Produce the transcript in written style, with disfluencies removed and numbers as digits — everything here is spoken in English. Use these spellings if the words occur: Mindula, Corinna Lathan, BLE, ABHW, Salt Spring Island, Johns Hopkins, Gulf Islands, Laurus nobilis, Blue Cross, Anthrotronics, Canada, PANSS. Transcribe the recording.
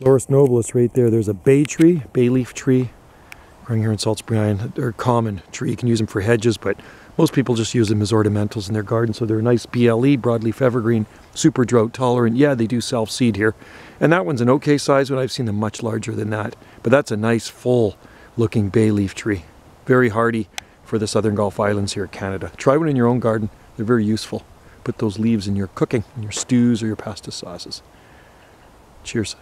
Laurus nobilis right there. There's a bay tree, bay leaf tree, right here in Salt Spring Island. They're a common tree. You can use them for hedges, but most people just use them as ornamentals in their garden. So they're a nice BLE, broadleaf evergreen, super drought tolerant. Yeah, they do self-seed here. And that one's an okay size, but I've seen them much larger than that. But that's a nice full looking bay leaf tree. Very hardy for the southern Gulf Islands here in Canada. Try one in your own garden. They're very useful. Put those leaves in your cooking, in your stews or your pasta sauces. Cheers.